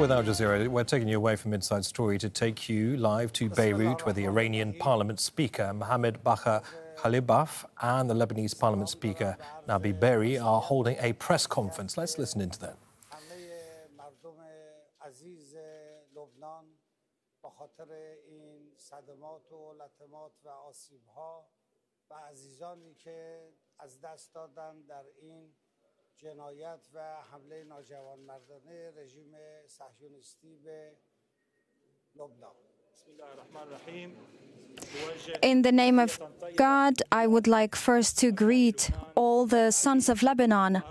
With Al Jazeera, we're taking you away from Inside Story to take you live to Beirut, where the Iranian Parliament Speaker Mohammad Bagher Ghalibaf and the Lebanese Parliament Speaker Nabih Berri are holding a press conference. Let's listen into that. جنایت و حمله ناجوانمردانه رژیم صهیونیستی به لبنان. In the name of God, I would like first to greet all the sons of Lebanon,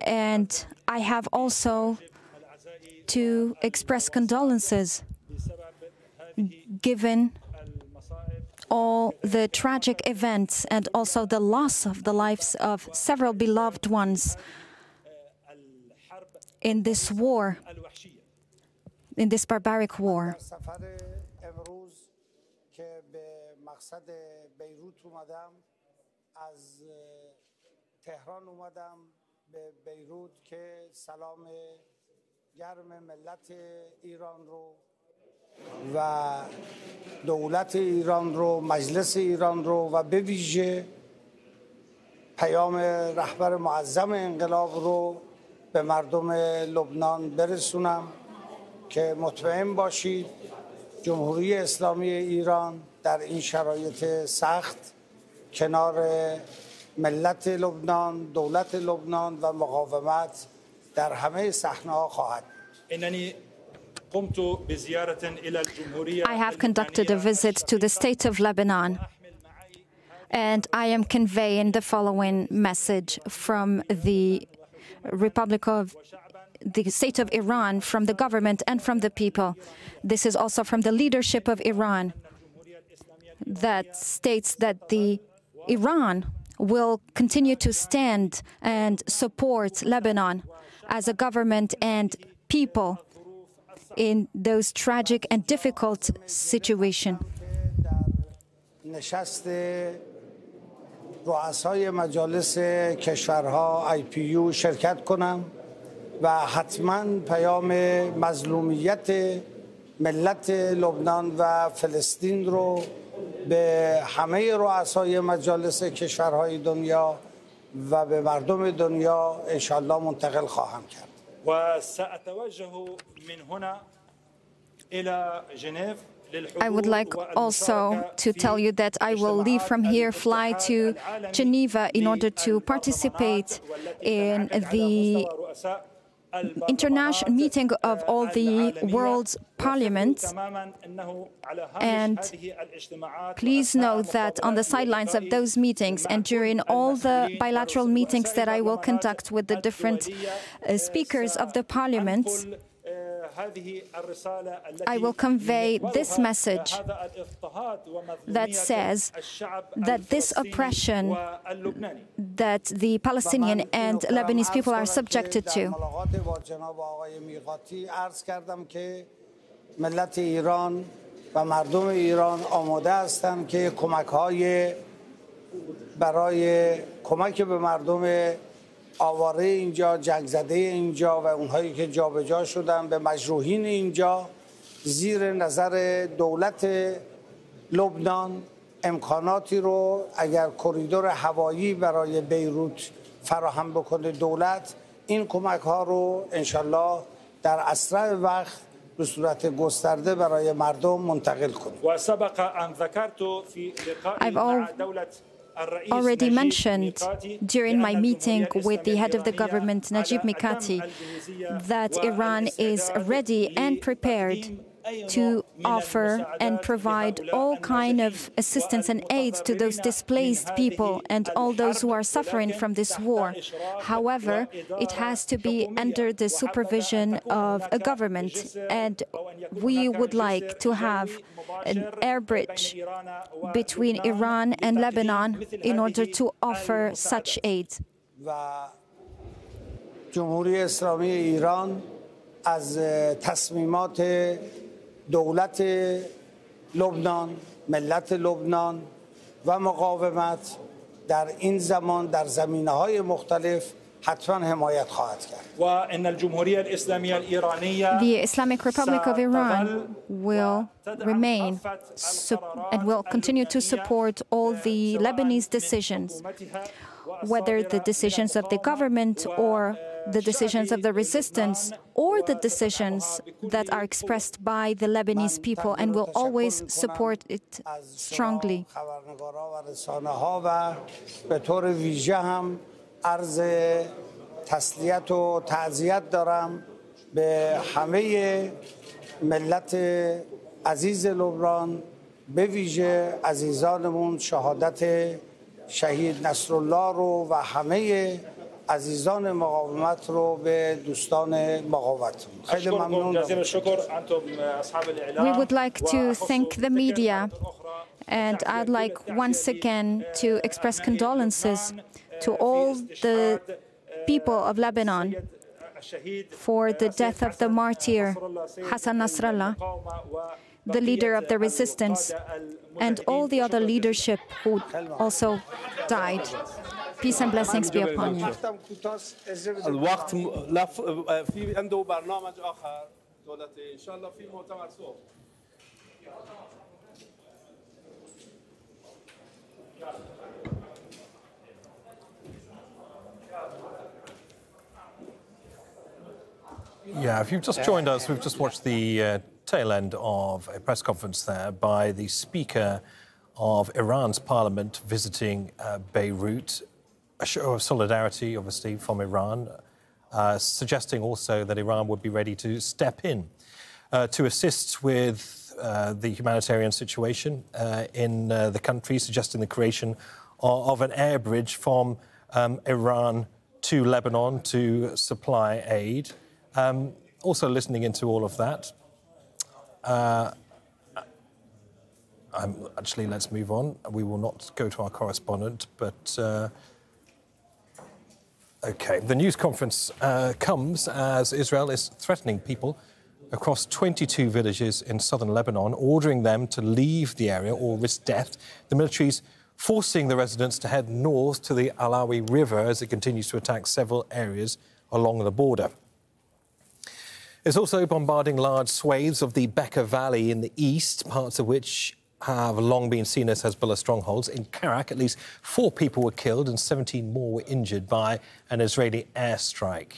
and I have also to express condolences given all the tragic events and also the loss of the lives of several beloved ones in this war, in this barbaric war. و دولت ایران رو مجلس ایران رو و به ویژه پیام رهبر معظم انقلاب رو به مردم لبنان برسونم که مطمئن باشید جمهوری اسلامی ایران در این شرایط سخت کنار ملت لبنان دولت لبنان و مقاومت در همه صحنه‌ها خواهد I have conducted a visit to the state of Lebanon, and I am conveying the following message from the Republic of the state of Iran, from the government and from the people. This is also from the leadership of Iran that states that Iran will continue to stand and support Lebanon as a government and people in those tragic and difficult situation. نشست رؤسای مجالس کشورها IPU شرکت کنم و حتما پیام مظلومیت ملت لبنان و فلسطین رو به همه رؤسای مجالس کشورهای دنیا و به مردم دنیا ان شاء الله منتقل خواهم کرد. I would like also to tell you that I will leave from here, fly to Geneva in order to participate in the international meeting of all the world's parliaments. And please know that on the sidelines of those meetings and during all the bilateral meetings that I will conduct with the different speakers of the parliaments, I will convey this message that says that this oppression that the Palestinian and Lebanese people are subjected to. آواره اینجا جنگ زده اینجا و اونهایی که جابجا شدن به مجروحین اینجا زیر نظر دولت لبنان امکاناتی رو اگر کوریدور هوایی برای بیروت فراهم بکنه دولت این کمک ها رو ان شاء الله در اسرع وقت به صورت گسترده برای مردم منتقل کنه. Already mentioned during my meeting with the head of the government, Najib Mikati, that Iran is ready and prepared to offer and provide all kind of assistance and aid to those displaced people and all those who are suffering from this war. However, it has to be under the supervision of a government, and we would like to have an air bridge between Iran and Lebanon in order to offer such aid. از تصمیمات دولت لبنان، ملت لبنان و مقاومت در این زمان در زمینه‌های مختلف The Islamic Republic of Iran will remain and will continue to support all the Lebanese decisions, whether the decisions of the government or the decisions of the resistance or the decisions that are expressed by the Lebanese people, and will always support it strongly. شهید نصرالله رو و همه عزیزان مقاومت رو به دوستان مقاومت خیلی ممنون. We would like to thank the media, and I'd like once again to express condolences to all the people of Lebanon for the death of the martyr Hassan Nasrallah, the leader of the resistance, and all the other leadership who also died. Peace and blessings be upon you. Yeah, if you've just joined us, we've just watched the tail end of a press conference there by the Speaker of Iran's parliament visiting Beirut, a show of solidarity, obviously, from Iran, suggesting also that Iran would be ready to step in to assist with the humanitarian situation in the country, suggesting the creation of an air bridge from Iran to Lebanon to supply aid. Also listening into all of that. Actually, let's move on. We will not go to our correspondent, but... OK, the news conference comes as Israel is threatening people across 22 villages in southern Lebanon, ordering them to leave the area or risk death. The military's forcing the residents to head north to the Alawi River as it continues to attack several areas along the border. It's also bombarding large swathes of the Bekaa Valley in the east, parts of which have long been seen as Hezbollah strongholds. In Karak, at least 4 people were killed and 17 more were injured by an Israeli airstrike.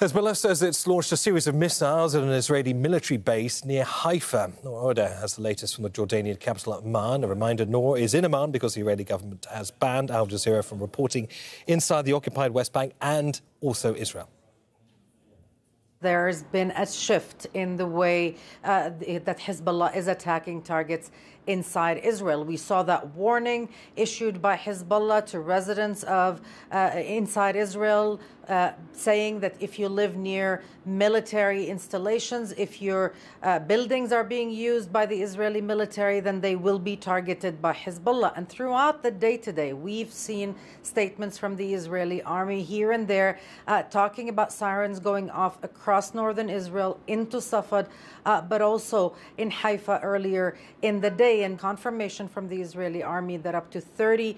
Hezbollah says it's launched a series of missiles at an Israeli military base near Haifa. Nora Odeh has the latest from the Jordanian capital Amman. A reminder, Nora is in Amman because the Israeli government has banned Al Jazeera from reporting inside the occupied West Bank and also Israel. There's been a shift in the way that Hezbollah is attacking targets inside Israel. We saw that warning issued by Hezbollah to residents of inside Israel, saying that if you live near military installations, if your buildings are being used by the Israeli military, then they will be targeted by Hezbollah. And throughout the day today, we've seen statements from the Israeli army here and there talking about sirens going off across northern Israel into Safed, but also in Haifa earlier in the day, and confirmation from the Israeli army that up to 30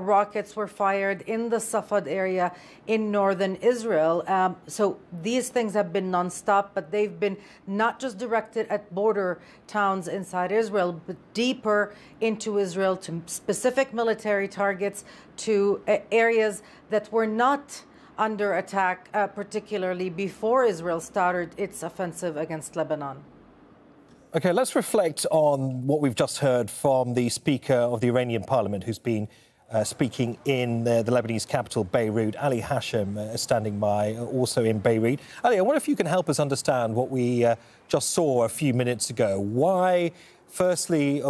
rockets were fired in the Safed area in northern Israel. So these things have been nonstop, but they've been not just directed at border towns inside Israel, but deeper into Israel, to specific military targets, to areas that were not under attack, particularly before Israel started its offensive against Lebanon. OK, let's reflect on what we've just heard from the Speaker of the Iranian Parliament, who's been speaking in the Lebanese capital, Beirut. Ali Hashem is standing by, also in Beirut. Ali, I wonder if you can help us understand what we just saw a few minutes ago. Why, firstly,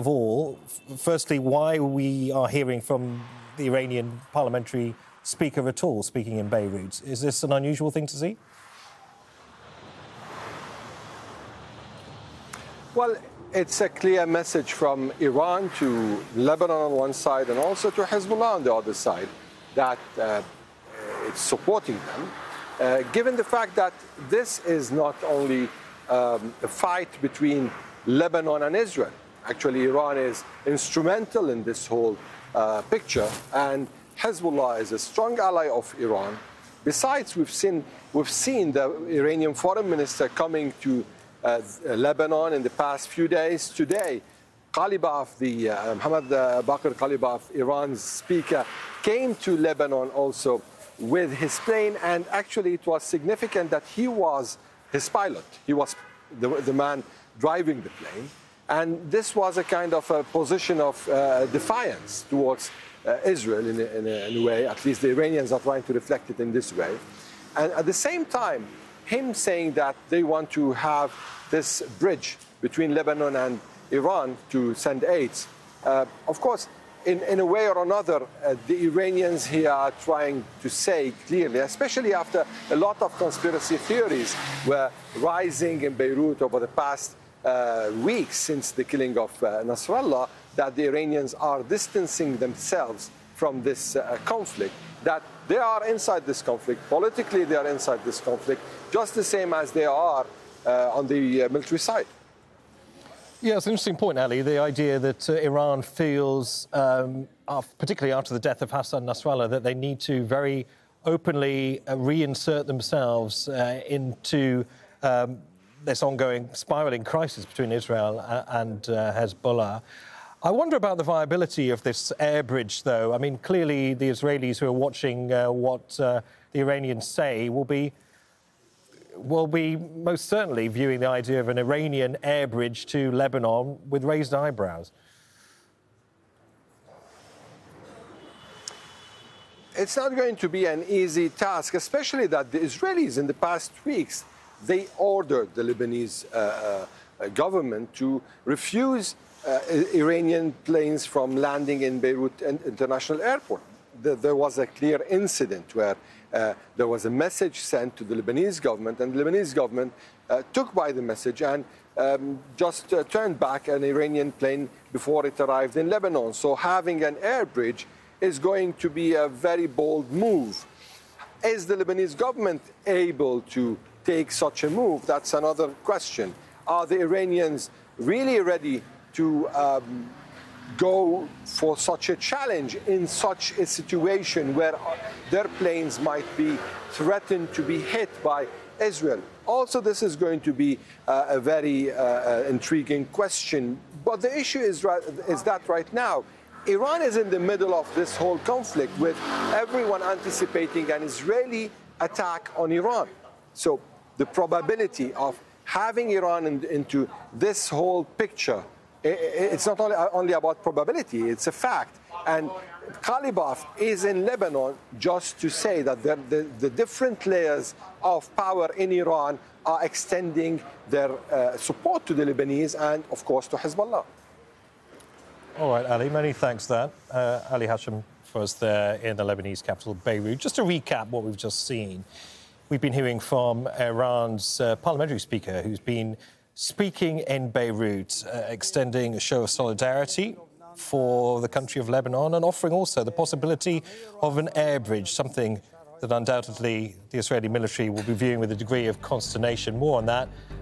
why we are hearing from the Iranian parliamentary speaker at all, speaking in Beirut. Is this an unusual thing to see? Well, it's a clear message from Iran to Lebanon on one side and also to Hezbollah on the other side that it's supporting them, given the fact that this is not only a fight between Lebanon and Israel. Actually, Iran is instrumental in this whole picture, and Hezbollah is a strong ally of Iran. Besides, we've seen the Iranian foreign minister coming to Lebanon in the past few days. Today, Ghalibaf, Mohammad Bagher Ghalibaf, Iran's speaker, came to Lebanon also with his plane, and actually it was significant that he was his pilot. He was the man driving the plane, and this was a kind of a position of defiance towards Israel in a way. At least the Iranians are trying to reflect it in this way. And at the same time, him saying that they want to have this bridge between Lebanon and Iran to send aids. Of course, in a way or another, the Iranians here are trying to say clearly, especially after a lot of conspiracy theories were rising in Beirut over the past weeks since the killing of Nasrallah, that the Iranians are distancing themselves from this conflict, that they are inside this conflict, politically they are inside this conflict, just the same as they are on the military side. Yeah, it's an interesting point, Ali, the idea that Iran feels, particularly after the death of Hassan Nasrallah, that they need to very openly reinsert themselves into this ongoing spiralling crisis between Israel and Hezbollah. I wonder about the viability of this air bridge, though. I mean, clearly the Israelis who are watching what the Iranians say will be most certainly viewing the idea of an Iranian air bridge to Lebanon with raised eyebrows. It's not going to be an easy task, especially that the Israelis in the past weeks, they ordered the Lebanese government to refuse Iranian planes from landing in Beirut International Airport. There was a clear incident where there was a message sent to the Lebanese government, and the Lebanese government took by the message and just turned back an Iranian plane before it arrived in Lebanon. So having an air bridge is going to be a very bold move. Is the Lebanese government able to take such a move? That's another question. Are the Iranians really ready to go for such a challenge in such a situation where their planes might be threatened to be hit by Israel? Also, this is going to be a very intriguing question. But the issue is that right now, Iran is in the middle of this whole conflict with everyone anticipating an Israeli attack on Iran. So the probability of having Iran into this whole picture, it's not only about probability, it's a fact. And Ghalibaf is in Lebanon just to say that the different layers of power in Iran are extending their support to the Lebanese and, of course, to Hezbollah. All right, Ali, many thanks there. Ali Hashem for us there in the Lebanese capital, Beirut. Just to recap what we've just seen, we've been hearing from Iran's parliamentary speaker who's been speaking in Beirut, extending a show of solidarity for the country of Lebanon and offering also the possibility of an air bridge, something that undoubtedly the Israeli military will be viewing with a degree of consternation. More on that